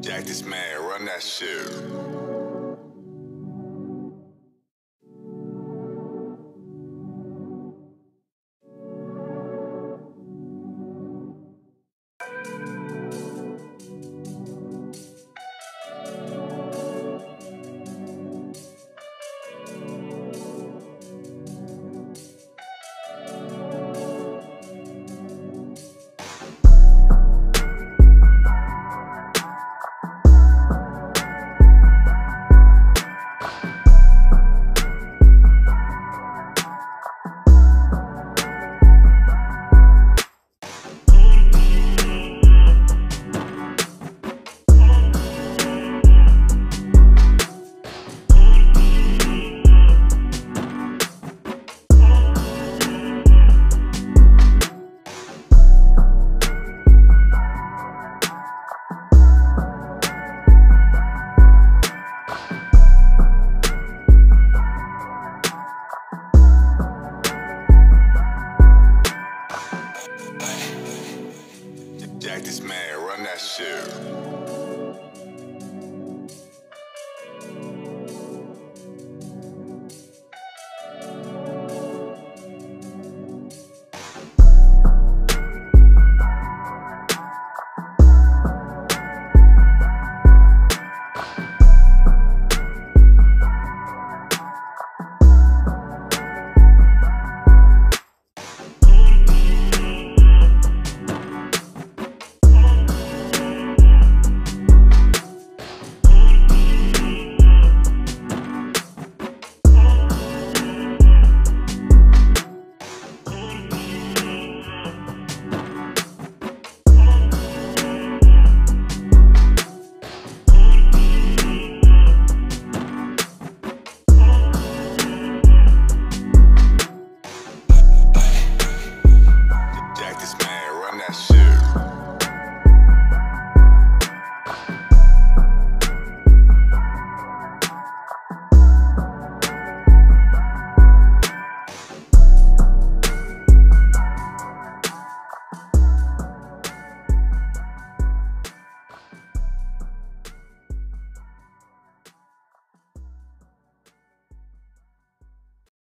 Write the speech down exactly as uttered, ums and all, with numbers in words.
Jack this man, run that shit. Jack this man, run that shit.